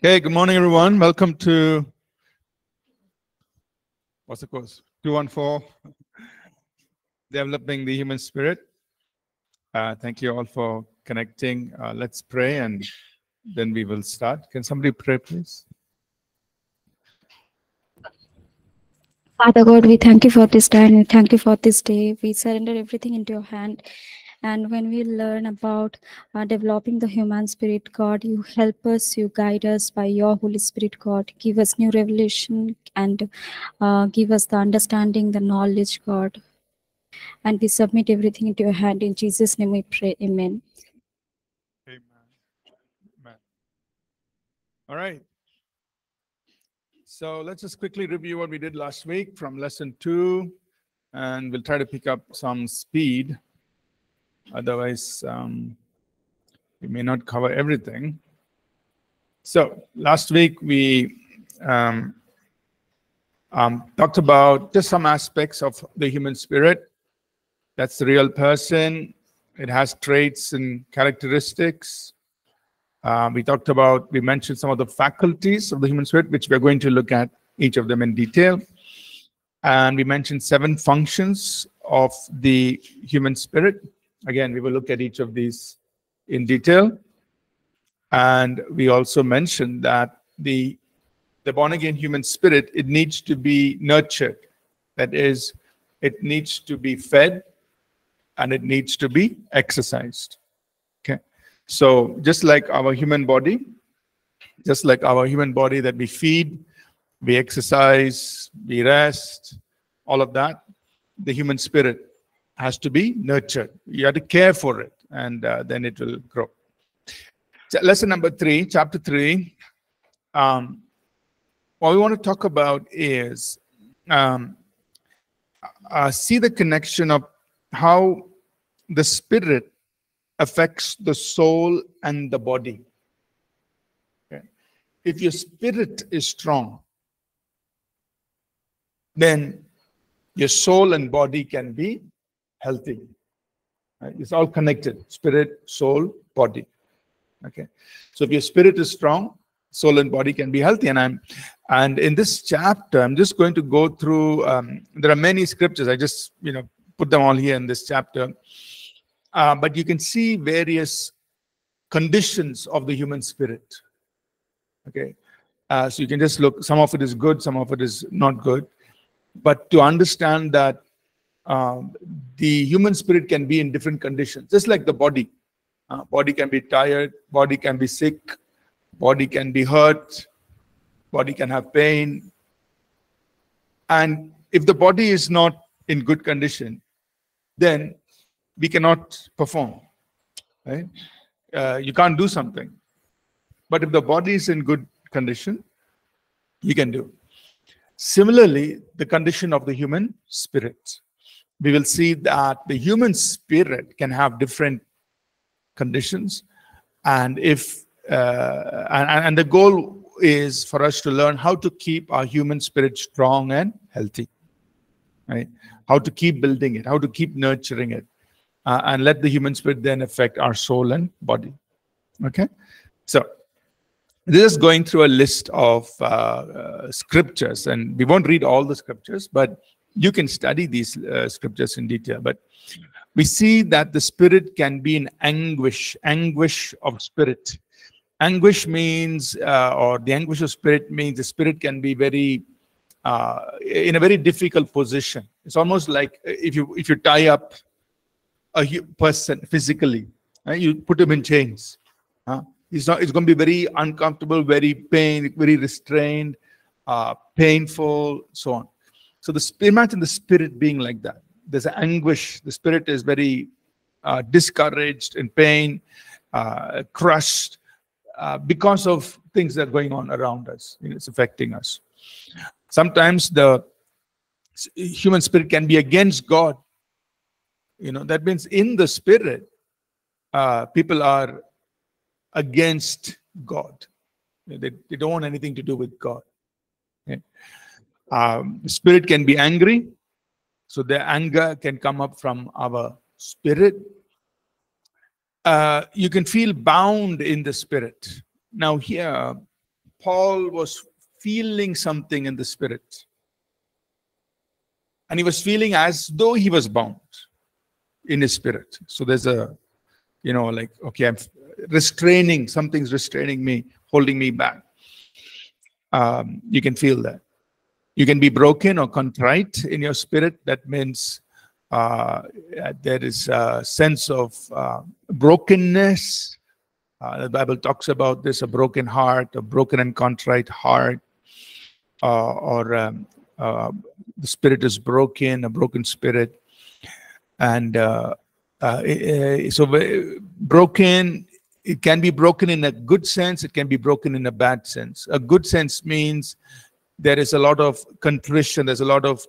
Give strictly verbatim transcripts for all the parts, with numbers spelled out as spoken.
Hey, good morning, everyone. Welcome to, what's the course? two one four, Developing the Human Spirit. Uh, thank you all for connecting. Uh, let's pray and then we will start. Can somebody pray, please? Father God, we thank you for this time. We thank you for this day. We surrender everything into your hand. And when we learn about uh, developing the human spirit, God, you help us, you guide us by your Holy Spirit, God. Give us new revelation and uh, give us the understanding, the knowledge, God. And we submit everything into your hand. In Jesus' name we pray. Amen. Amen. Amen. All right. So let's just quickly review what we did last week from lesson two. And we'll try to pick up some speed. Otherwise, um, we may not cover everything. So last week, we um, um, talked about just some aspects of the human spirit. That's the real person. It has traits and characteristics. Uh, we talked about, we mentioned some of the faculties of the human spirit, which we're going to look at each of them in detail. And we mentioned seven functions of the human spirit. Again, we will look at each of these in detail. And we also mentioned that the, the born-again human spirit, it needs to be nurtured. That is, it needs to be fed and it needs to be exercised. Okay. So just like our human body, just like our human body that we feed, we exercise, we rest, all of that, the human spirit has to be nurtured. You have to care for it, and uh, then it will grow. So lesson number three, chapter three. Um, what we want to talk about is um, uh, see the connection of how the spirit affects the soul and the body. Okay. If your spirit is strong, then your soul and body can be healthy. Right? It's all connected, spirit, soul, body. Okay. So if your spirit is strong, soul and body can be healthy. And I'm, and in this chapter, I'm just going to go through, um, there are many scriptures. I just, you know, put them all here in this chapter. Uh, but you can see various conditions of the human spirit. Okay. Uh, so you can just look, some of it is good, some of it is not good. But to understand that Uh, the human spirit can be in different conditions, just like the body. Uh, body can be tired, body can be sick, body can be hurt, body can have pain. And if the body is not in good condition, then we cannot perform. Right? Uh, you can't do something. But if the body is in good condition, you can do. Similarly, the condition of the human spirit. We will see that the human spirit can have different conditions. And if uh, and, and the goal is for us to learn how to keep our human spirit strong and healthy. Right? How to keep building it, how to keep nurturing it. Uh, and let the human spirit then affect our soul and body. Okay? So this is going through a list of uh, uh, scriptures. And we won't read all the scriptures, but you can study these uh, scriptures in detail, but we see that the spirit can be in anguish, anguish of spirit. Anguish means, uh, or the anguish of spirit means the spirit can be very, uh, in a very difficult position. It's almost like if you, if you tie up a person physically, right, you put him in chains. Huh? It's, not, it's going to be very uncomfortable, very pain, very restrained, uh, painful, so on. So the, imagine the spirit being like that. There's an anguish. The spirit is very uh, discouraged, in pain, uh, crushed uh, because of things that are going on around us. You know, it's affecting us. Sometimes the human spirit can be against God. You know, that means in the spirit, uh, people are against God. You know, they, they don't want anything to do with God. Okay? Um, spirit can be angry, so the anger can come up from our spirit. Uh, you can feel bound in the spirit. Now here, Paul was feeling something in the spirit. And he was feeling as though he was bound in his spirit. So there's a, you know, like, okay, I'm restraining, something's restraining me, holding me back. Um, you can feel that. You can be broken or contrite in your spirit. That means uh, there is a sense of uh, brokenness. Uh, the Bible talks about this, a broken heart, a broken and contrite heart, uh, or um, uh, the spirit is broken, a broken spirit. And uh, uh, so broken, it can be broken in a good sense, it can be broken in a bad sense. A good sense means there is a lot of contrition, there's a lot of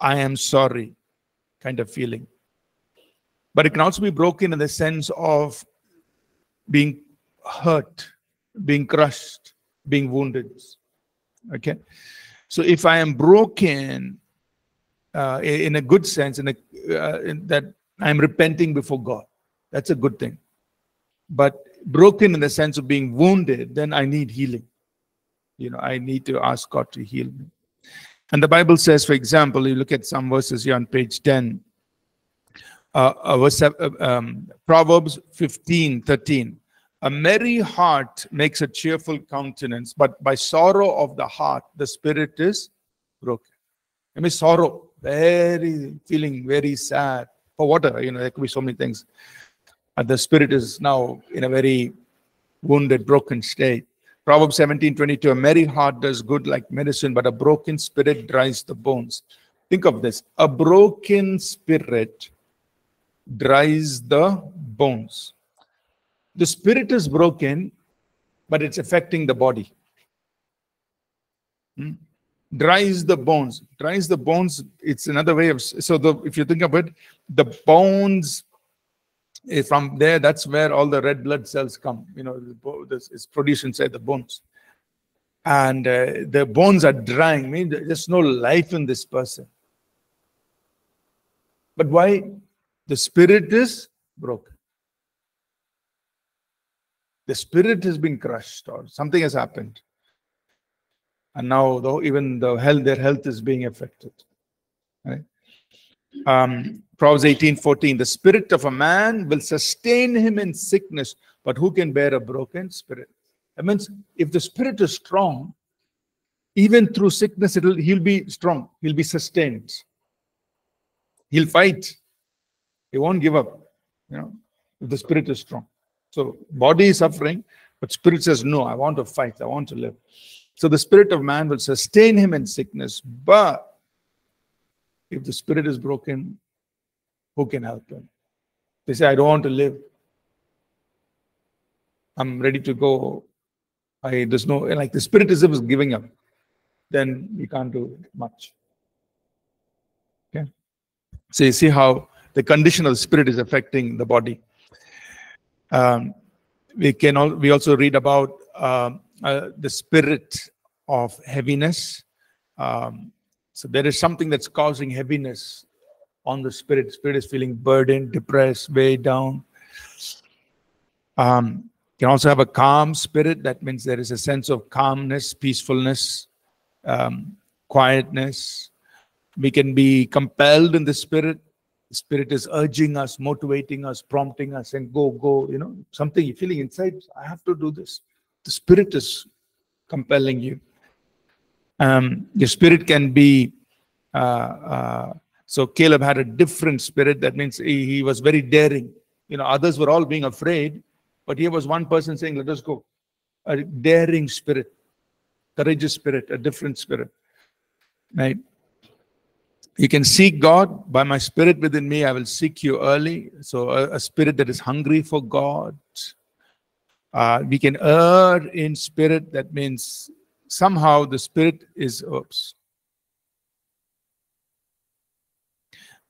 I am sorry kind of feeling. But it can also be broken in the sense of being hurt, being crushed, being wounded. Okay? So if I am broken uh, in a good sense, in, a, uh, in that I'm repenting before God, that's a good thing. But broken in the sense of being wounded, then I need healing. You know, I need to ask God to heal me. And the Bible says, for example, you look at some verses here on page ten. Uh, uh, verse, uh, um, Proverbs fifteen thirteen. A merry heart makes a cheerful countenance, but by sorrow of the heart, the spirit is broken. I mean, sorrow, very feeling, very sad, for whatever, you know, there could be so many things. And the spirit is now in a very wounded, broken state. Proverbs seventeen twenty-two. A merry heart does good like medicine, but a broken spirit dries the bones. Think of this, a broken spirit dries the bones. The spirit is broken, but it's affecting the body. Hmm? Dries the bones. Dries the bones, it's another way of, so the, if you think of it, the bones, from there, that's where all the red blood cells come. You know, it's produced inside the bones. And uh, the bones are drying. I mean, there's no life in this person. But why? The spirit is broken. The spirit has been crushed, or something has happened. And now, though, even the health, their health is being affected. Right? Um, Proverbs eighteen fourteen. The spirit of a man will sustain him in sickness, but who can bear a broken spirit? That means if the spirit is strong, even through sickness, it'll, he'll be strong. He'll be sustained. He'll fight. He won't give up, you know, if the spirit is strong. So body is suffering, but spirit says, no, I want to fight, I want to live. So the spirit of man will sustain him in sickness, but if the spirit is broken, who can help him? They say, I don't want to live. I'm ready to go. I there's no, like the spirit is giving up. Then you can't do much. Okay. So you see how the condition of the spirit is affecting the body. Um, we can all, we also read about um, uh, the spirit of heaviness. Um, so there is something that's causing heaviness on the spirit. Spirit is feeling burdened, depressed, weighed down. Um, you can also have a calm spirit. That means there is a sense of calmness, peacefulness, um, quietness. We can be compelled in the spirit. The spirit is urging us, motivating us, prompting us, and go, go, you know, something you're feeling inside, I have to do this. The spirit is compelling you. Um, your spirit can be, uh, uh, so Caleb had a different spirit. That means he, he was very daring. You know, others were all being afraid, but here was one person saying, let us go. A daring spirit, courageous spirit, a different spirit, right? You can seek God. By my spirit within me, I will seek you early. So a, a spirit that is hungry for God. Uh, we can err in spirit. That means somehow the spirit is, oops.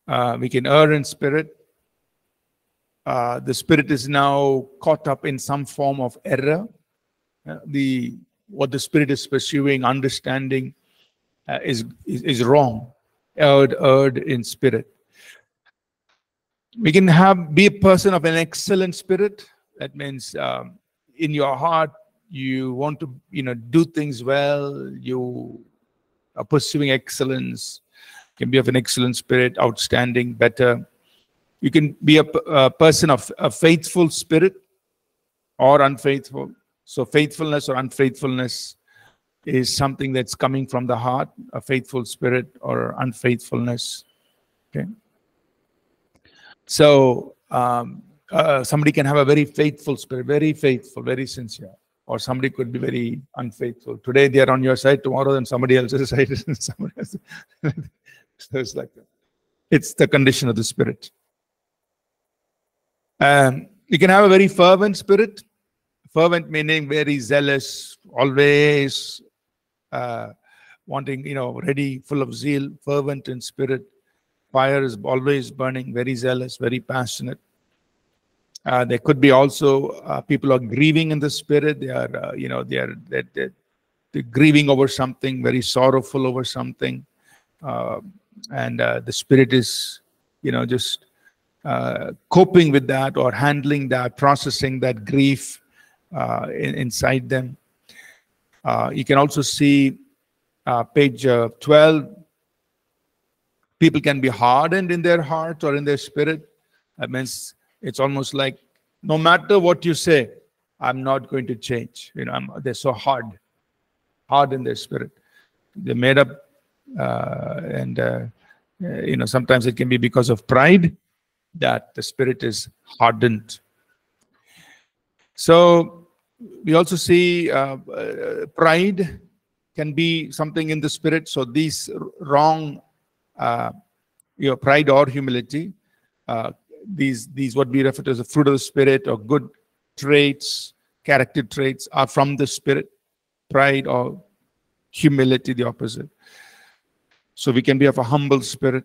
Uh, we can err in spirit. Uh, the spirit is now caught up in some form of error. Uh, the, what the spirit is pursuing, understanding uh, is, is, is wrong. Erred, erred in spirit. We can have be a person of an excellent spirit. That means um, in your heart you want to, you know, do things well, you are pursuing excellence, can be of an excellent spirit, outstanding, better. You can be a, a person of a faithful spirit or unfaithful. So faithfulness or unfaithfulness is something that's coming from the heart, a faithful spirit or unfaithfulness. Okay. So um, uh, somebody can have a very faithful spirit, very faithful, very sincere. Or somebody could be very unfaithful. Today they are on your side, tomorrow then somebody else's side. Somebody else's. So it's like that. It's the condition of the spirit. Um, you can have a very fervent spirit. Fervent meaning very zealous, always uh, wanting, you know, ready, full of zeal, fervent in spirit. Fire is always burning, very zealous, very passionate. Uh, there could be also uh, people are grieving in the spirit. They are, uh, you know, they are they're, they're, they're grieving over something, very sorrowful over something, uh, and uh, the spirit is, you know, just uh, coping with that or handling that, processing that grief uh, in, inside them. Uh, you can also see uh, page uh, twelve. People can be hardened in their heart or in their spirit. That means it's almost like, no matter what you say, I'm not going to change. You know, I'm, they're so hard, hard in their spirit. They're made up, uh, and uh, you know, sometimes it can be because of pride that the spirit is hardened. So we also see uh, uh, pride can be something in the spirit. So these wrong, uh, you know, pride or humility. Uh, These, these what we refer to as the fruit of the Spirit or good traits, character traits are from the Spirit. Pride or humility, the opposite. So we can be of a humble spirit,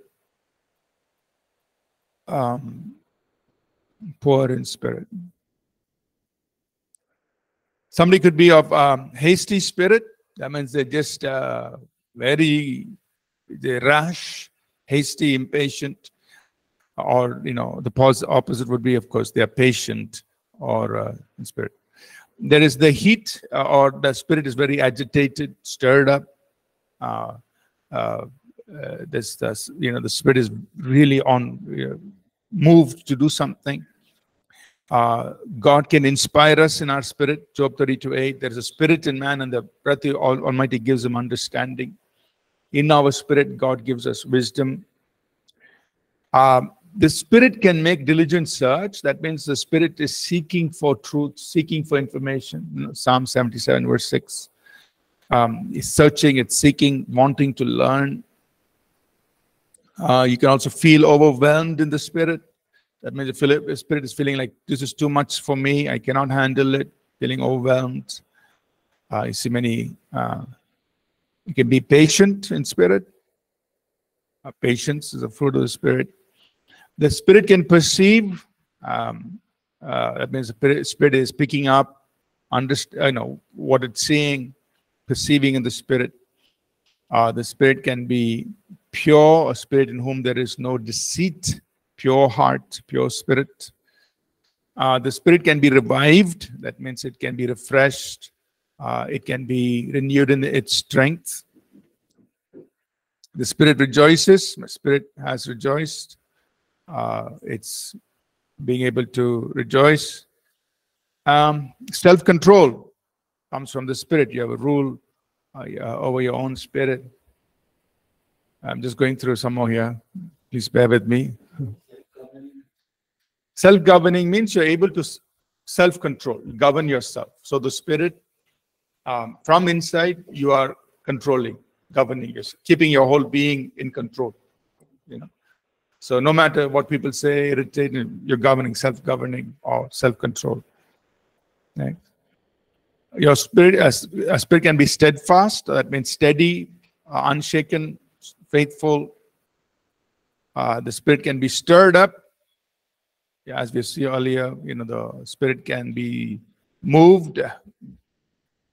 um, poor in spirit. Somebody could be of um, hasty spirit. That means they're just uh, very they're rash, hasty, impatient. Or, you know, the opposite would be, of course, they are patient or uh, in spirit. There is the heat, uh, or the spirit is very agitated, stirred up. Uh, uh, uh, this, this, you know, the spirit is really on, you know, moved to do something. Uh, God can inspire us in our spirit. Job thirty-two eight, there is a spirit in man, and the breath of Almighty gives him understanding. In our spirit, God gives us wisdom. Uh, The spirit can make diligent search. That means the spirit is seeking for truth, seeking for information. You know, Psalm seventy-seven, verse six. Um, it's searching, it's seeking, wanting to learn. Uh, you can also feel overwhelmed in the spirit. That means the spirit is feeling like, this is too much for me, I cannot handle it, feeling overwhelmed. Uh, you see many, uh, you can be patient in spirit. Uh, patience is a fruit of the spirit. The spirit can perceive. Um, uh, that means the spirit is picking up, understand, you know, what it's seeing, perceiving in the spirit. Uh, the spirit can be pure, a spirit in whom there is no deceit, pure heart, pure spirit. Uh, the spirit can be revived. That means it can be refreshed. Uh, it can be renewed in its strength. The spirit rejoices. My spirit has rejoiced. Uh, it's being able to rejoice. Um, self-control comes from the spirit. You have a rule uh, over your own spirit. I'm just going through some more here. Please bear with me. Self-governing means you're able to self-control, govern yourself. So the spirit, um, from inside, you are controlling, governing yourself, keeping your whole being in control, you know. So no matter what people say, irritate, you're governing, self-governing or self-control. Right? Your spirit, a, a spirit can be steadfast. That means steady, uh, unshaken, faithful. Uh, the spirit can be stirred up. Yeah, as we see earlier, you know, the spirit can be moved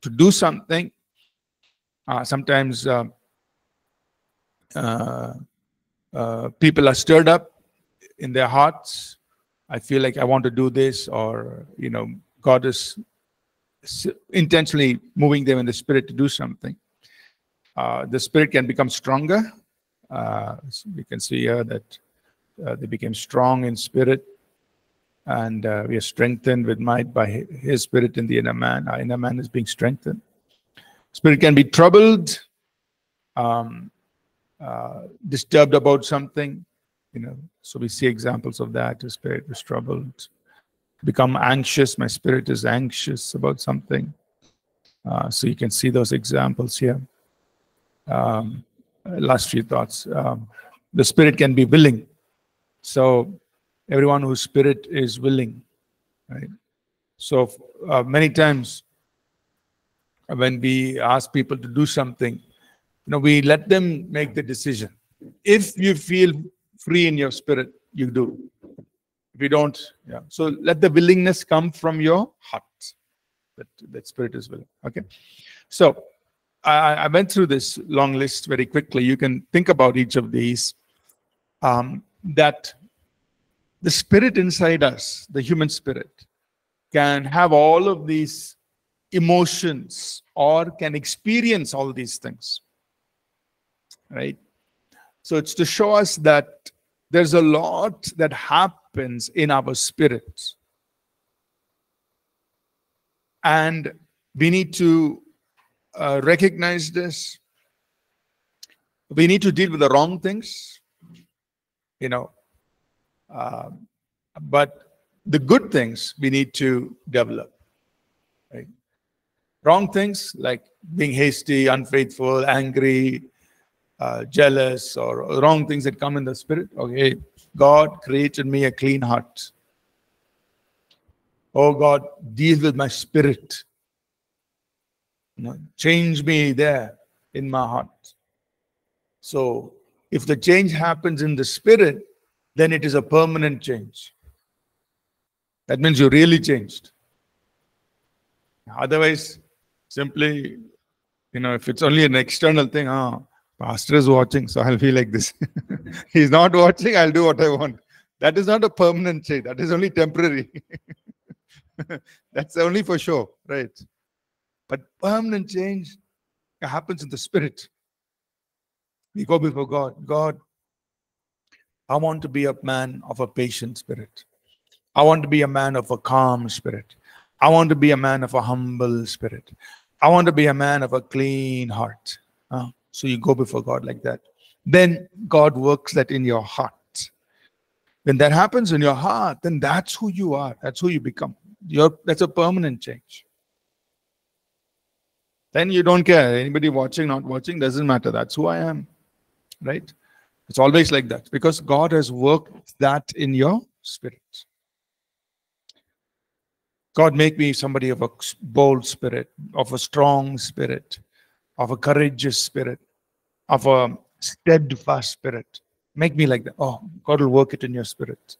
to do something. Uh, sometimes. Uh, uh, Uh, people are stirred up in their hearts. I feel like I want to do this, or, you know, God is intentionally moving them in the spirit to do something. Uh, the spirit can become stronger. Uh, so we can see here that uh, they became strong in spirit, and uh, we are strengthened with might by his spirit in the inner man. Our inner man is being strengthened. Spirit can be troubled, um, uh, disturbed about something. You know, so we see examples of that. The spirit was troubled, become anxious. My spirit is anxious about something. Uh, so you can see those examples here. Um, last few thoughts. Um, the spirit can be willing. So everyone whose spirit is willing, right? So uh, many times when we ask people to do something, you know, we let them make the decision. If you feel free in your spirit, you do. If you don't, yeah. So let the willingness come from your heart. That, that spirit is willing. Okay. So I, I went through this long list very quickly. You can think about each of these. Um, that the spirit inside us, the human spirit, can have all of these emotions or can experience all these things. Right? So it's to show us that there's a lot that happens in our spirit. And we need to uh, recognize this. We need to deal with the wrong things, you know. Uh, but the good things we need to develop. Right? Wrong things like being hasty, unfaithful, angry, Uh, jealous, or wrong things that come in the spirit. Okay, God created me a clean heart. Oh God, deal with my spirit. You know, change me there in my heart. So if the change happens in the spirit, then it is a permanent change. That means you really changed. Otherwise, simply, you know, if it's only an external thing, ah, oh, pastor is watching, so I'll feel like this. He's not watching, I'll do what I want. That is not a permanent change. That is only temporary. That's only for show, right? But permanent change happens in the spirit. We go before God. God, I want to be a man of a patient spirit. I want to be a man of a calm spirit. I want to be a man of a humble spirit. I want to be a man of a clean heart. Huh? So you go before God like that. Then God works that in your heart. When that happens in your heart, then that's who you are. That's who you become. You're, that's a permanent change. Then you don't care. Anybody watching, not watching, doesn't matter. That's who I am. Right? It's always like that. Because God has worked that in your spirit. God, make me somebody of a bold spirit, of a strong spirit, of a courageous spirit, of a steadfast spirit. Make me like that. Oh, God will work it in your spirit.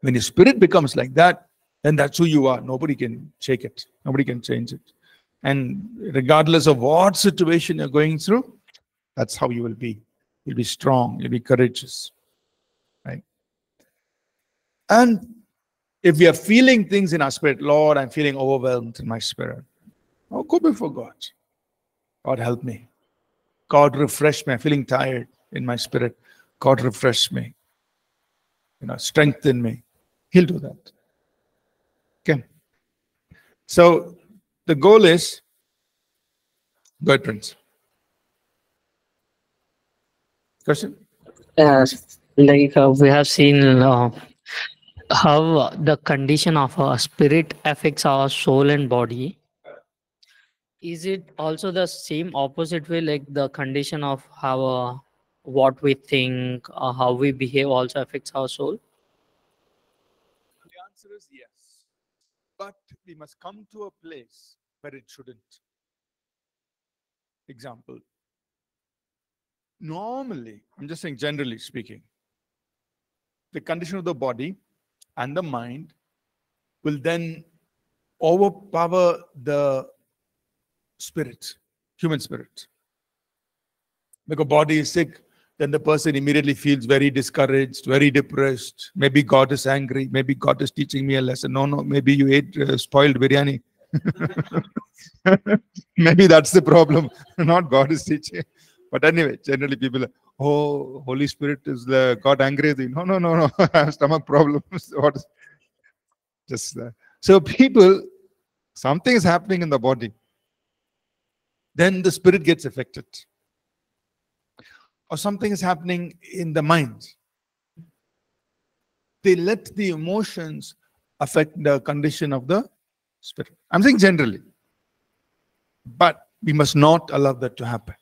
When your spirit becomes like that, then that's who you are. Nobody can shake it. Nobody can change it. And regardless of what situation you're going through, that's how you will be. You'll be strong. You'll be courageous. Right? And if we are feeling things in our spirit, Lord, I'm feeling overwhelmed in my spirit. Oh, go before God. God, help me. God, refresh me. I'm feeling tired in my spirit. God, refresh me. You know, strengthen me. He'll do that. Okay. So, the goal is... Go ahead, Prince. Question? Uh, like uh, we have seen uh, how the condition of our spirit affects our soul and body. Is it also the same opposite way, like the condition of how uh, what we think or how we behave also affects our soul? The answer is yes. But we must come to a place where it shouldn't. Example. Normally, I'm just saying generally speaking, the condition of the body and the mind will then overpower the spirit, human spirit. Like a body is sick, then the person immediately feels very discouraged, very depressed. Maybe God is angry. Maybe God is teaching me a lesson. No, no, maybe you ate uh, spoiled biryani. Maybe that's the problem. Not God is teaching. But anyway, generally people, oh, Holy Spirit is the God angry with you. No, no, no, no. I have stomach problems. What is just that? So people, something is happening in the body. Then the spirit gets affected. Or something is happening in the mind. They let the emotions affect the condition of the spirit. I'm saying generally. But we must not allow that to happen.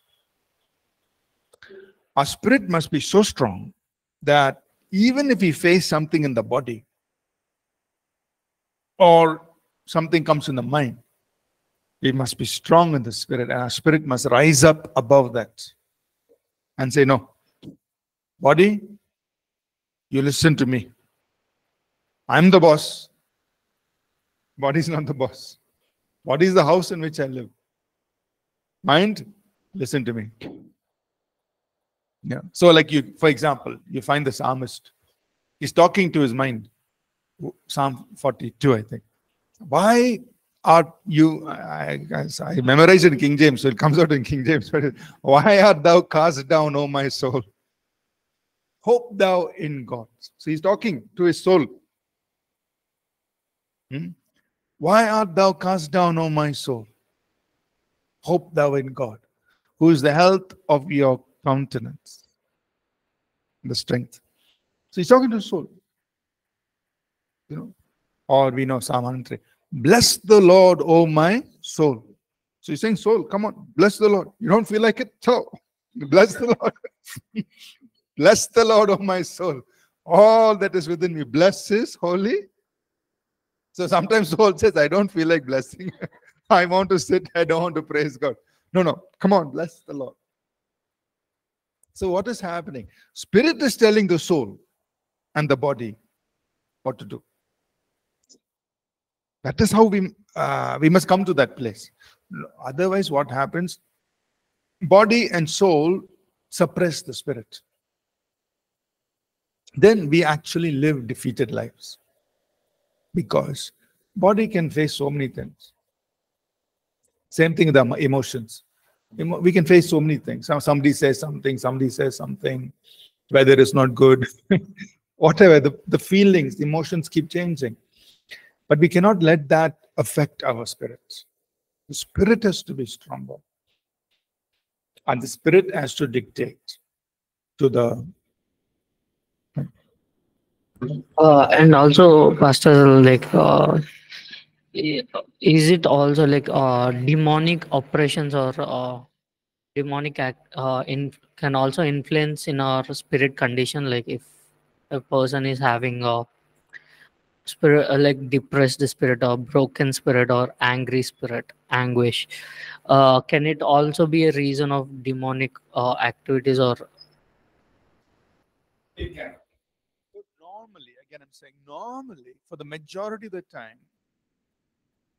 Our spirit must be so strong that even if we face something in the body or something comes in the mind, we must be strong in the spirit, and our spirit must rise up above that and say, no, body, you listen to me. I'm the boss. Body is not the boss. Body is the house in which I live. Mind, listen to me. Yeah. So like you, for example, you find the psalmist. He's talking to his mind. Psalm forty-two, I think. Why are you, I, I, I memorized it in King James, so it comes out in King James. But why art thou cast down, O my soul? Hope thou in God. So he's talking to his soul. Hmm? Why art thou cast down, O my soul? Hope thou in God, who is the health of your countenance, the strength. So he's talking to his soul. You know, or we know Psalm one hundred three. Bless the Lord, O my soul. So he's saying, soul, come on, bless the Lord. You don't feel like it? So bless the Lord. Bless the Lord, O my soul. All that is within me, bless his holy. So sometimes soul says, I don't feel like blessing. I want to sit, I don't want to praise God. No, no, come on, bless the Lord. So what is happening? Spirit is telling the soul and the body what to do. That is how we, uh, we must come to that place. Otherwise, what happens? Body and soul suppress the spirit. Then we actually live defeated lives. Because body can face so many things. Same thing with the emotions. We can face so many things. Somebody says something, somebody says something, weather is not good, whatever, the, the feelings, the emotions keep changing. But we cannot let that affect our spirits. The spirit has to be stronger. And the spirit has to dictate to the... Uh, and also, Pastor, like... Uh... is it also like uh, demonic operations or uh, demonic act uh, in can also influence in our spirit condition? Like if a person is having a spirit, uh, like depressed spirit or broken spirit or angry spirit, anguish, uh, can it also be a reason of demonic uh, activities? Or it can. But normally, again, I'm saying normally for the majority of the time,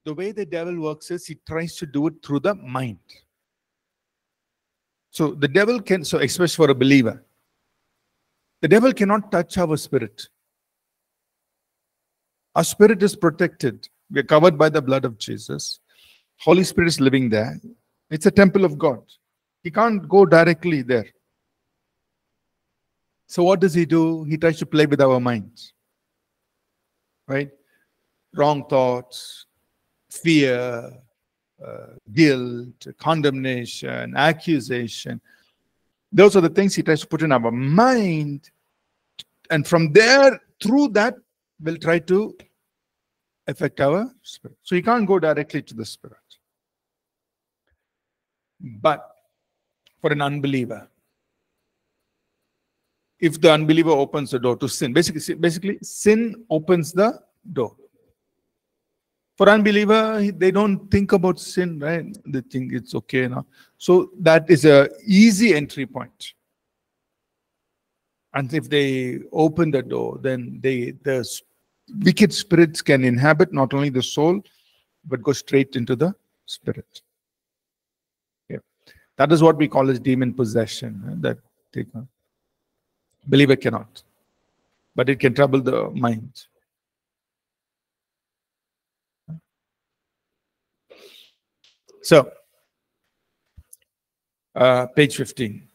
the way the devil works is he tries to do it through the mind. So the devil can, so especially for a believer, the devil cannot touch our spirit. Our spirit is protected. We are covered by the blood of Jesus. Holy Spirit is living there. It's a temple of God. He can't go directly there. So what does he do? He tries to play with our minds. Right? Wrong thoughts. Fear, uh, guilt, condemnation, accusation. Those are the things he tries to put in our mind. And from there, through that, we'll try to affect our spirit. So he can't go directly to the spirit. But for an unbeliever, if the unbeliever opens the door to sin, basically, basically sin opens the door. For unbeliever, they don't think about sin, right? They think it's okay now. So that is an easy entry point. And if they open the door, then they the wicked spirits can inhabit not only the soul, but go straight into the spirit. Yeah. That is what we call as demon possession. That believer cannot. But it can trouble the mind. So, uh, page fifteen.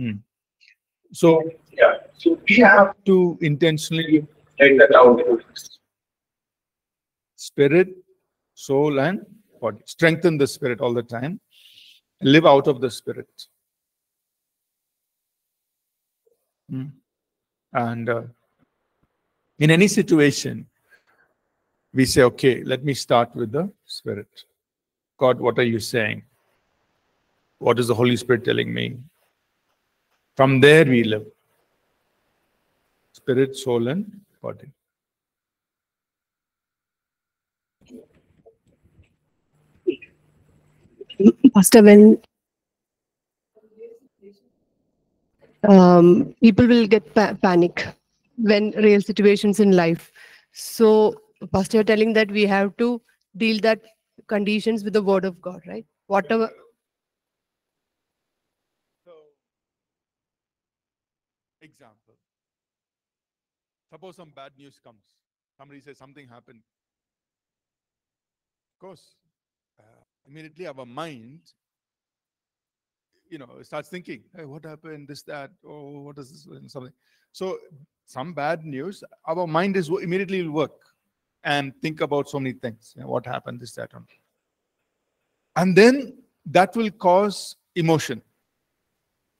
Mm. So, yeah. So we have to intentionally take that out. Spirit, soul, and body. Strengthen the spirit all the time. Live out of the spirit. Mm. And uh, in any situation, we say, okay, let me start with the spirit. God, what are you saying? What is the Holy Spirit telling me? From there we live. Spirit, soul, and body. Pastor, when um, people will get pa panic when real situations in life. So, Pastor, you're telling that we have to deal that conditions with the Word of God, right? Whatever. Example. Suppose some bad news comes. Somebody says something happened. Of course, uh, immediately our mind, you know, starts thinking, hey, what happened? This, that, oh, what is this? And something. So, some bad news, our mind is immediately will work and think about so many things. You know, what happened? This, that, and and then that will cause emotion.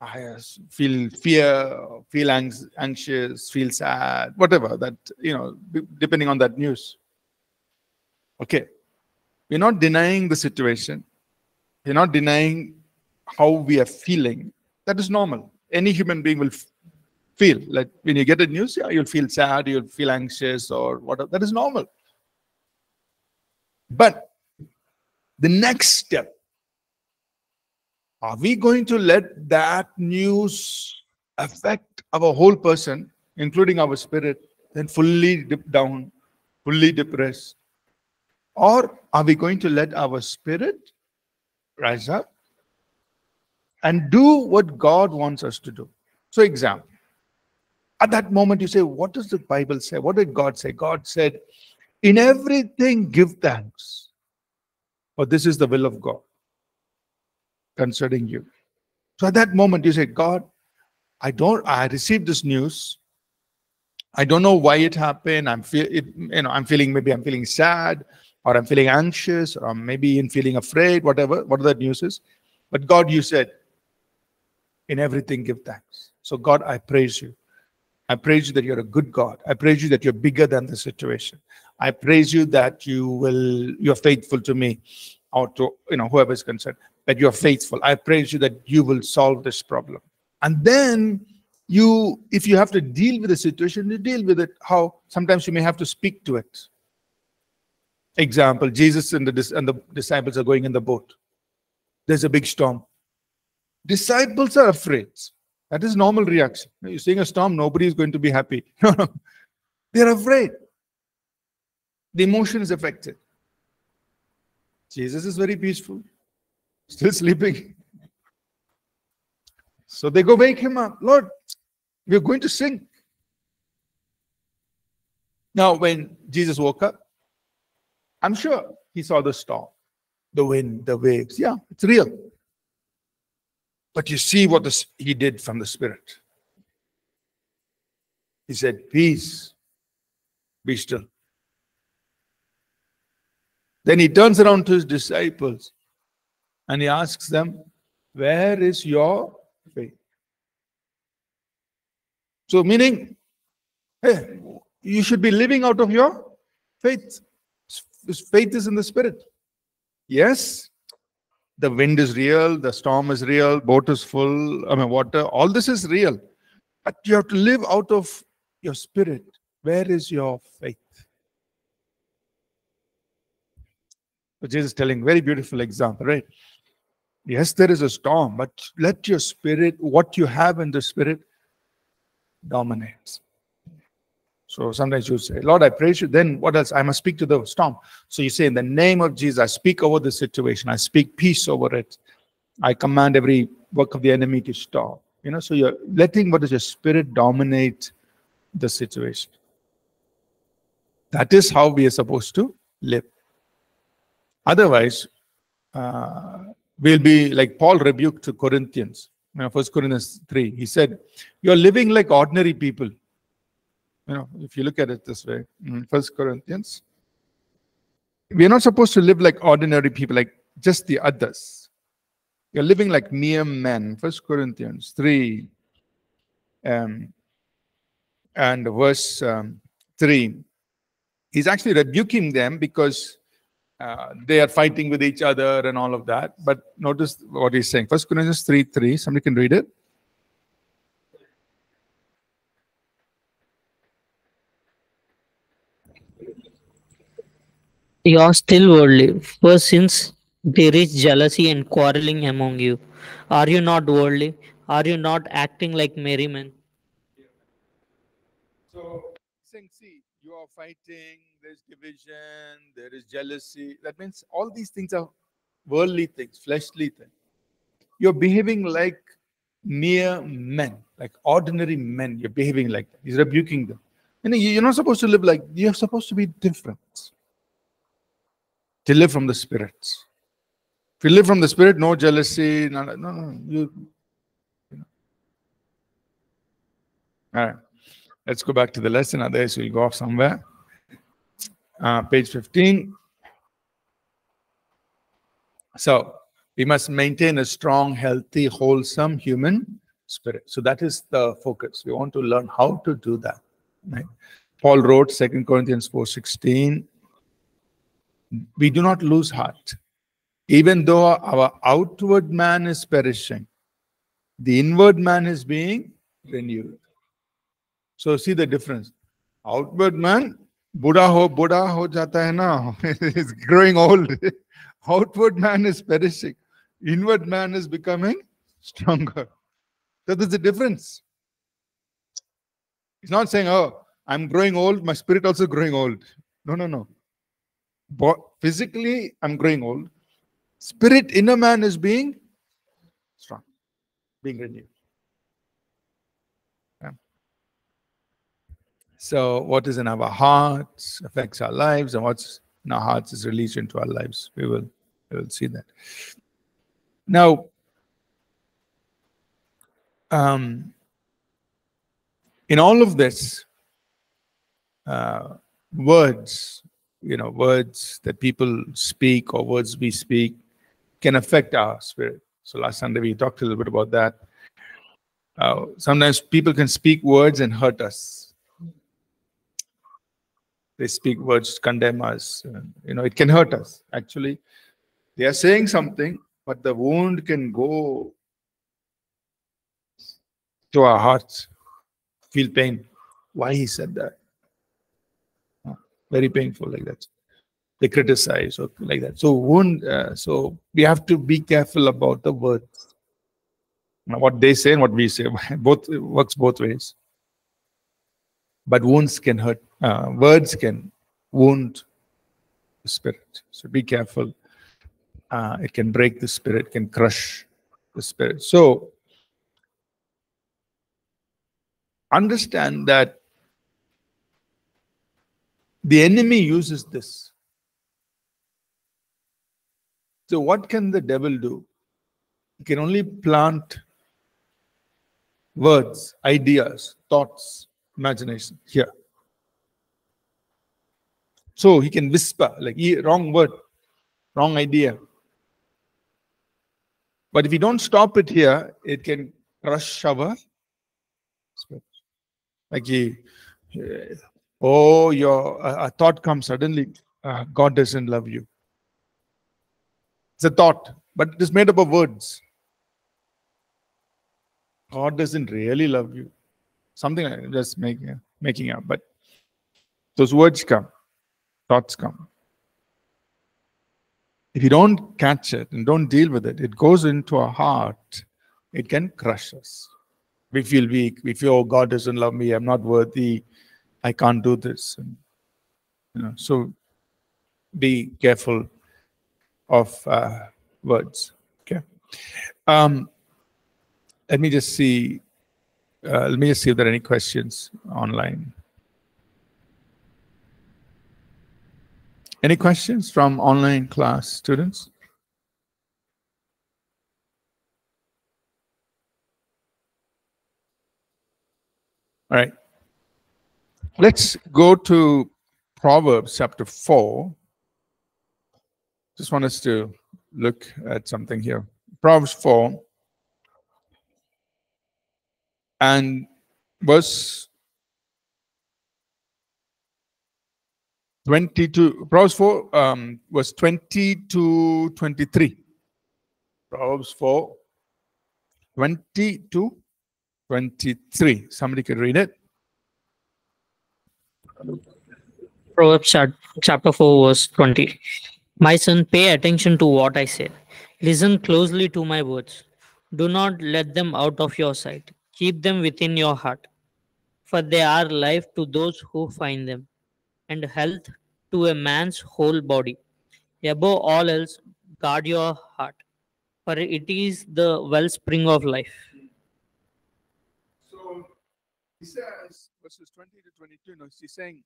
I feel fear, feel anxious, feel sad, whatever that, you know, depending on that news. Okay. We're not denying the situation. We're not denying how we are feeling. That is normal. Any human being will feel. Like when you get the news, yeah, you'll feel sad, you'll feel anxious or whatever. That is normal. But the next step, are we going to let that news affect our whole person, including our spirit, then fully dip down, fully depressed? Or are we going to let our spirit rise up and do what God wants us to do? So, example, at that moment you say, what does the Bible say? What did God say? God said, in everything give thanks, for this is the will of God concerning you. So at that moment you say, God, I don't, I received this news. I don't know why it happened. I'm feel, it, you know, I'm feeling, maybe I'm feeling sad, or I'm feeling anxious, or maybe I'm feeling afraid, whatever, what that news is. But God, you said, in everything give thanks. So God, I praise you. I praise you that you're a good God. I praise you that you're bigger than the situation. I praise you that you will, you're faithful to me, or to, you know, whoever is concerned, that you are faithful. I praise you that you will solve this problem. And then you, if you have to deal with the situation, you deal with it. How? Sometimes you may have to speak to it. Example, Jesus and the, and the disciples are going in the boat. There's a big storm. Disciples are afraid. That is normal reaction. You're seeing a storm, nobody is going to be happy. No, no. They're afraid. The emotion is affected. Jesus is very peaceful, still sleeping. So they go wake him up. Lord, we're going to sink. Now, when Jesus woke up, I'm sure he saw the storm, the wind, the waves. Yeah, it's real. But you see what this, he did from the Spirit. He said, peace, be still. Then he turns around to his disciples and he asks them, where is your faith? So meaning, hey, you should be living out of your faith. Faith is in the Spirit. Yes, the wind is real, the storm is real, boat is full, I mean water, all this is real. But you have to live out of your spirit. Where is your faith? But Jesus is telling, very beautiful example, right? Yes, there is a storm, but let your spirit, what you have in the spirit, dominates. So sometimes you say, Lord, I praise you. Then what else? I must speak to the storm. So you say, in the name of Jesus, I speak over the situation. I speak peace over it. I command every work of the enemy to stop. You know, so you're letting what is your spirit dominate the situation. That is how we are supposed to live. Otherwise, uh, we'll be like Paul rebuked to Corinthians. You know, First Corinthians three, he said, you're living like ordinary people. You know, if you look at it this way, First Corinthians, we're not supposed to live like ordinary people, like just the others. You're living like mere men. First Corinthians three um, and verse um, three. He's actually rebuking them because uh, they are fighting with each other and all of that. But notice what he's saying. First Corinthians three, three. Somebody can read it. You are still worldly. For since there is jealousy and quarreling among you, are you not worldly? Are you not acting like merry men? So, see, you are fighting, there's division, there is jealousy. That means all these things are worldly things, fleshly things. You're behaving like mere men, like ordinary men. You're behaving like that. He's rebuking them. You know, you're not supposed to live like, you're supposed to be different. To live from the spirits. If you live from the spirit, no jealousy, no, no, no. You, you know. All right, let's go back to the lesson. Otherwise, we'll go off somewhere. Uh, page fifteen. So, we must maintain a strong, healthy, wholesome human spirit. So, that is the focus. We want to learn how to do that. Right? Paul wrote, Second Corinthians four sixteen, we do not lose heart. Even though our outward man is perishing, the inward man is being renewed. So see the difference. Outward man, Buddha ho, Buddha ho jata hai na, is growing old. Outward man is perishing. Inward man is becoming stronger. So there's a difference. He's not saying, oh, I'm growing old, my spirit also growing old. No, no, no. But physically, I'm growing old. Spirit, inner man is being strong, being renewed. Yeah. So what is in our hearts affects our lives, and what's in our hearts is released into our lives. We will, we will see that. Now, um, in all of this, uh, words, you know, words that people speak or words we speak, can affect our spirit. So last Sunday we talked a little bit about that. Uh, sometimes people can speak words and hurt us. They speak words, condemn us. And, you know, it can hurt us. Actually, they are saying something, but the wound can go to our hearts. Feel pain. Why he said that? Very painful like that. They criticize or like that. So wound. Uh, so we have to be careful about the words. Now, what they say and what we say, both it works both ways. But wounds can hurt. Uh, words can wound the spirit. So be careful. Uh, it can break the spirit. Can crush the spirit. So understand that. The enemy uses this. So what can the devil do? He can only plant words, ideas, thoughts, imagination here. So he can whisper, like wrong word, wrong idea. But if you don't stop it here, it can crush our spirit. Like he... he Oh, your uh, a thought comes suddenly, uh, God doesn't love you. It's a thought, but it is made up of words. God doesn't really love you. Something like that, just make, uh, making up, but those words come, thoughts come. If you don't catch it and don't deal with it, it goes into our heart. It can crush us. We feel weak. We feel, oh, God doesn't love me. I'm not worthy. I can't do this. And, you know, so be careful of uh, words. Okay. Um, Let me just see. Uh, let me just see if there are any questions online. Any questions from online class students? All right. Let's go to Proverbs chapter four. Just want us to look at something here. Proverbs four and verse twenty-two. Proverbs four um, verse twenty to twenty-three. Proverbs four, twenty to twenty-three. Somebody could read it. Proverbs chapter four, verse twenty. My son, pay attention to what I say. Listen closely to my words. Do not let them out of your sight. Keep them within your heart, for they are life to those who find them, and health to a man's whole body. Above all else, guard your heart, for it is the wellspring of life. He says, verses twenty to twenty-two, no, he's saying,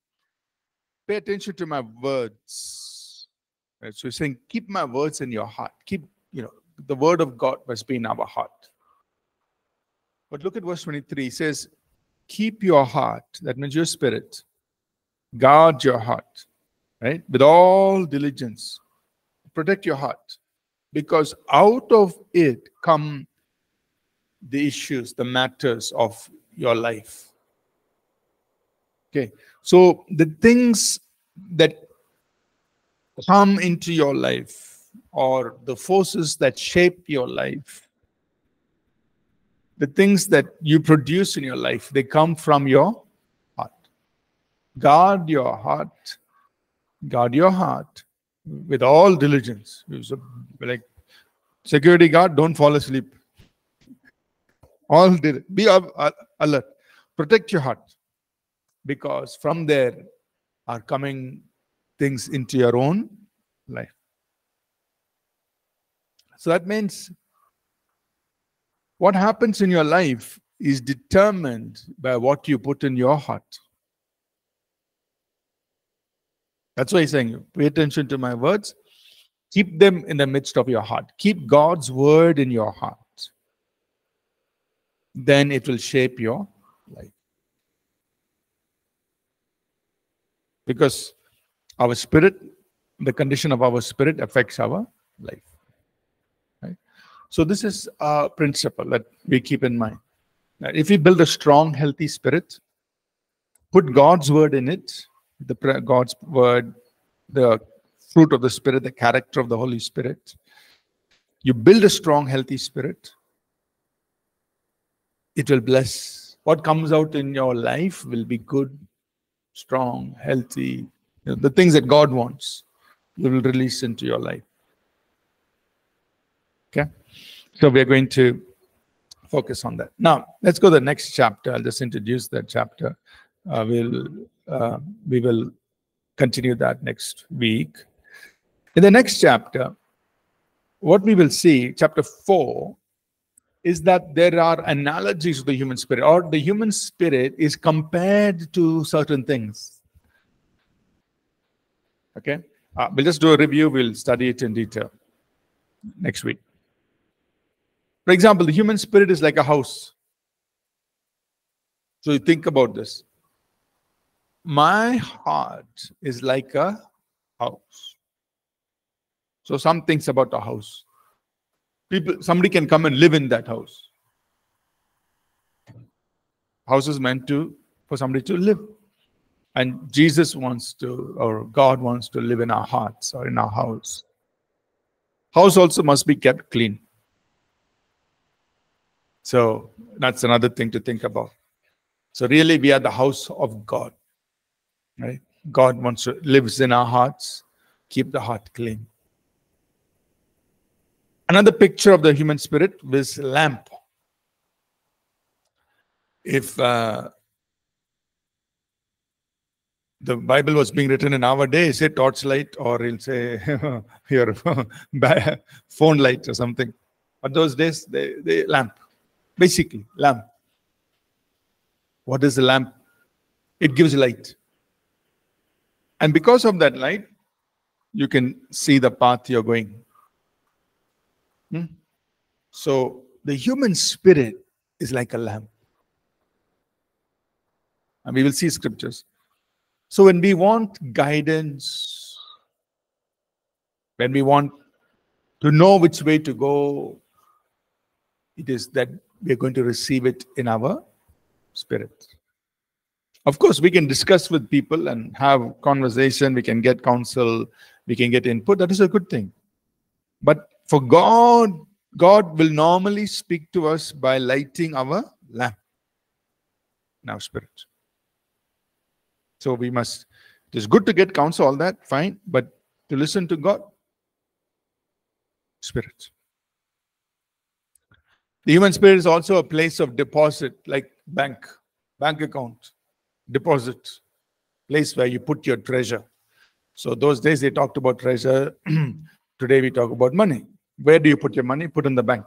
pay attention to my words. Right? So he's saying, keep my words in your heart. Keep, you know, the word of God must be in our heart. But look at verse twenty-three. He says, keep your heart, that means your spirit. Guard your heart, right? With all diligence. Protect your heart. Because out of it come the issues, the matters of your life. Okay, so the things that come into your life or the forces that shape your life, the things that you produce in your life, they come from your heart. Guard your heart. Guard your heart with all diligence. Like security guard, don't fall asleep. All did be alert. Protect your heart, because from there are coming things into your own life. So that means what happens in your life is determined by what you put in your heart. That's why he's saying, pay attention to my words. Keep them in the midst of your heart. Keep God's word in your heart. Then it will shape your life. Because our spirit, the condition of our spirit affects our life. Right? So this is a principle that we keep in mind. That if we build a strong, healthy spirit, put God's word in it, the prayer, God's word, the fruit of the Spirit, the character of the Holy Spirit. You build a strong, healthy spirit. It will bless. What comes out in your life will be good, strong, healthy. You know, the things that God wants, you will release into your life. Okay? So we are going to focus on that. Now, let's go to the next chapter. I'll just introduce that chapter. Uh, we'll, uh, we will continue that next week. In the next chapter, what we will see, chapter four, is that there are analogies of the human spirit, or the human spirit is compared to certain things. Okay? Uh, we'll just do a review. We'll study it in detail next week. For example, the human spirit is like a house. So you think about this. My heart is like a house. So some things about a house. People, somebody can come and live in that house. House is meant to for somebody to live. And Jesus wants to, or God wants to live in our hearts or in our house. House also must be kept clean. So that's another thing to think about. So really we are the house of God. Right? God wants to lives in our hearts. Keep the heart clean. Another picture of the human spirit is lamp. If uh, the Bible was being written in our day, say torchlight, or he'll say your phone light or something. But those days, they, they lamp. Basically, lamp. What is the lamp? It gives light. And because of that light, you can see the path you're going. Hmm? So the human spirit is like a lamp. And we will see scriptures. So when we want guidance, when we want to know which way to go, it is that we are going to receive it in our spirit. Of course, we can discuss with people and have conversation, we can get counsel, we can get input. That is a good thing. But for God, God will normally speak to us by lighting our lamp in our spirit. So we must, it is good to get counsel, all that, fine, but to listen to God, spirit. The human spirit is also a place of deposit, like bank, bank account, deposit, place where you put your treasure. So those days they talked about treasure. Today we talk about money. Where do you put your money? Put in the bank.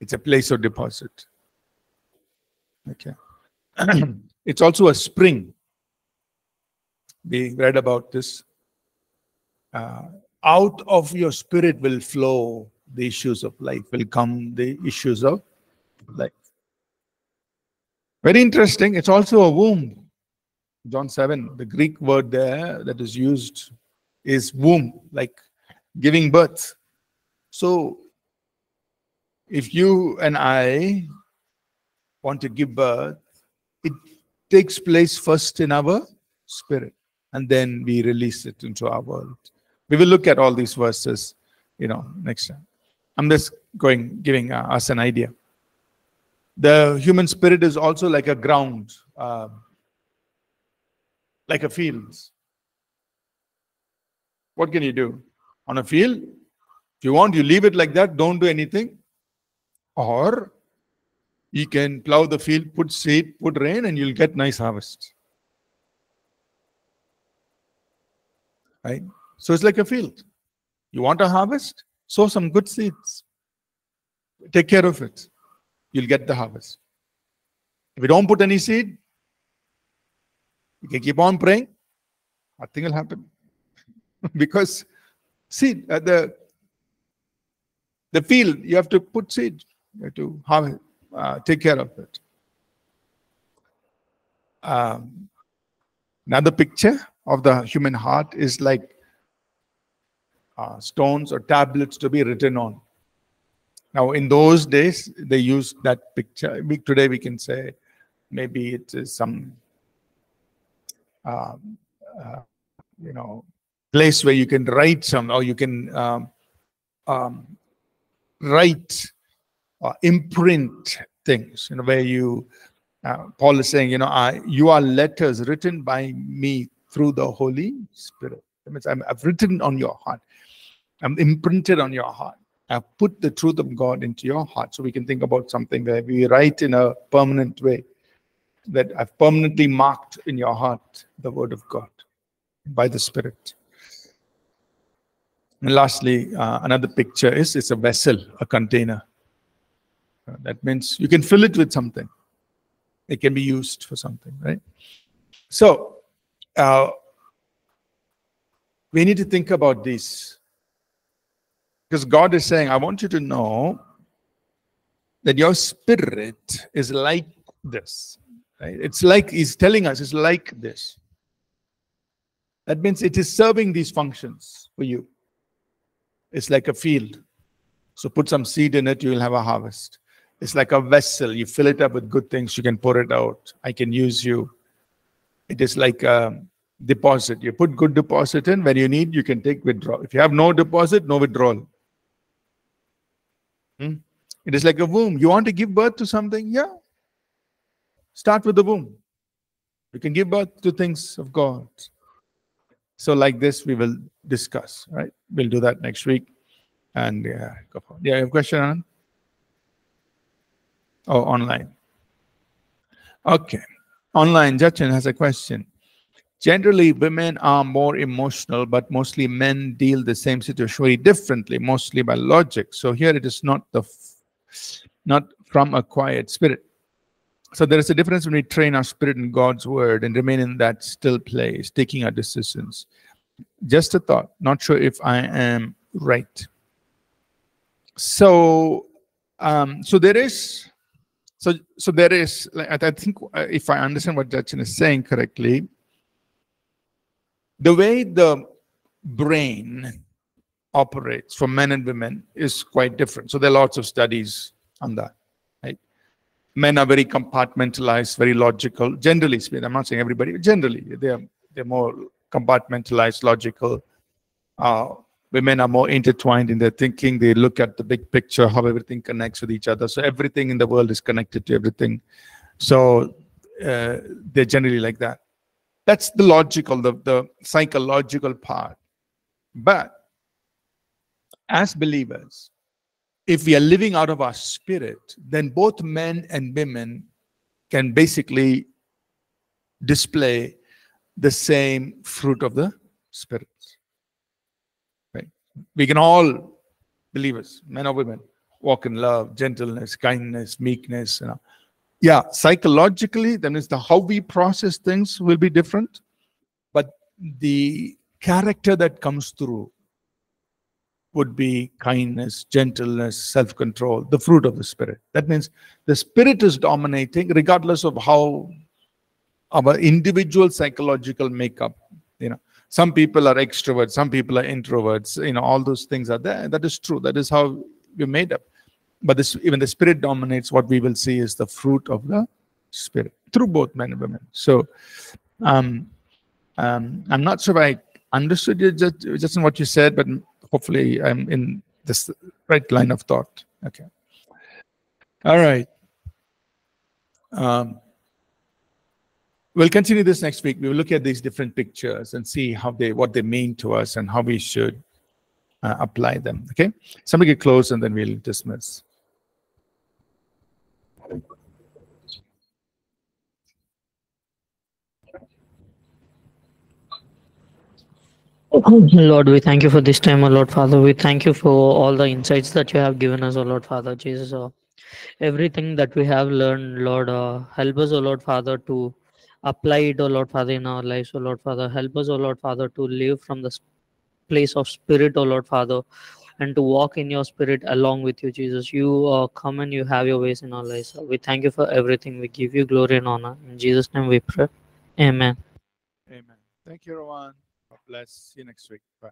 It's a place of deposit. Okay. It's also a spring. We read about this. Uh, out of your spirit will flow the issues of life, will come the issues of life. Very interesting. It's also a womb. John seven, the Greek word there that is used is womb, like giving birth. So if you and I want to give birth, it takes place first in our spirit, and then we release it into our world. We will look at all these verses, you know, next time. I'm just going, giving uh, us an idea. The human spirit is also like a ground, uh, like a field. What can you do? On a field, if you want, you leave it like that, don't do anything. Or you can plow the field, put seed, put rain, and you'll get nice harvest. Right? So it's like a field. You want a harvest? Sow some good seeds. Take care of it. You'll get the harvest. If you don't put any seed, you can keep on praying. Nothing will happen. Because seed, uh, the, the field, you have to put seed. You have to harvest, uh, take care of it. Um, another picture of the human heart is like uh, stones or tablets to be written on. Now, in those days, they used that picture. We, today, we can say maybe it is some, uh, uh, you know, place where you can write some, or you can um, um, write or imprint things. You know, where you, uh, Paul is saying, you know, I, you are letters written by me through the Holy Spirit. That means I'm, I've written on your heart. I'm imprinted on your heart. I've put the truth of God into your heart. So we can think about something where we write in a permanent way, that I've permanently marked in your heart the word of God by the Spirit. And lastly, uh, another picture is it's a vessel, a container. Uh, that means you can fill it with something. It can be used for something, right? So uh, we need to think about these. Because God is saying, I want you to know that your spirit is like this. Right? It's like He's telling us, it's like this. That means it is serving these functions for you. It's like a field. So put some seed in it, you will have a harvest. It's like a vessel. You fill it up with good things, you can pour it out. I can use you. It is like a deposit. You put good deposit in. When you need, you can take withdrawal. If you have no deposit, no withdrawal. Hmm? It is like a womb. You want to give birth to something? Yeah. Start with the womb. You can give birth to things of God. So like this, we will discuss. Right? We'll do that next week. And uh, go for it. Yeah, you have a question, Anand? Oh, online. Okay. Online, Jachin has a question. Generally, women are more emotional, but mostly men deal the same situation differently, mostly by logic. So here it is not the not from a quiet spirit. So there is a difference when we train our spirit in God's word and remain in that still place, taking our decisions. Just a thought, not sure if I am right. So, um, so there is, so so there is. Like, I think if I understand what Jachin is saying correctly, the way the brain operates for men and women is quite different. So there are lots of studies on that. Men are very compartmentalized, very logical. Generally speaking, I'm not saying everybody, but generally, they're they're more compartmentalized, logical. Uh, women are more intertwined in their thinking. They look at the big picture, how everything connects with each other. So everything in the world is connected to everything. So uh, they're generally like that. That's the logical, the, the psychological part. But as believers, if we are living out of our spirit, then both men and women can basically display the same fruit of the spirit. Right? We can all, believers, men or women, walk in love, gentleness, kindness, meekness. You know. Yeah, psychologically, that means the how we process things will be different, but the character that comes through would be kindness, gentleness, self-control, the fruit of the Spirit. That means the Spirit is dominating regardless of how our individual psychological makeup, you know. Some people are extroverts, some people are introverts, you know, all those things are there. That is true. That is how we're made up. But this, even the Spirit dominates, what we will see is the fruit of the Spirit through both men and women. So um, um, I'm not sure if I understood you just, just in what you said, but hopefully I'm in this right line of thought. Okay. All right. Um, we'll continue this next week. We will look at these different pictures and see how they, what they mean to us and how we should uh, apply them. Okay. Somebody get close and then we'll dismiss. Lord, we thank you for this time, O Lord Father. We thank you for all the insights that you have given us, O Lord Father Jesus. Uh, everything that we have learned, Lord, uh, help us, O Lord Father, to apply it, O Lord Father, in our lives, O Lord Father. Help us, O Lord Father, to live from the place of Spirit, O Lord Father, and to walk in your Spirit along with you, Jesus. You uh, come and you have your ways in our lives. We thank you for everything. We give you glory and honor. In Jesus' name we pray. Amen. Amen. Thank you, everyone. Bless. See you next week. Bye.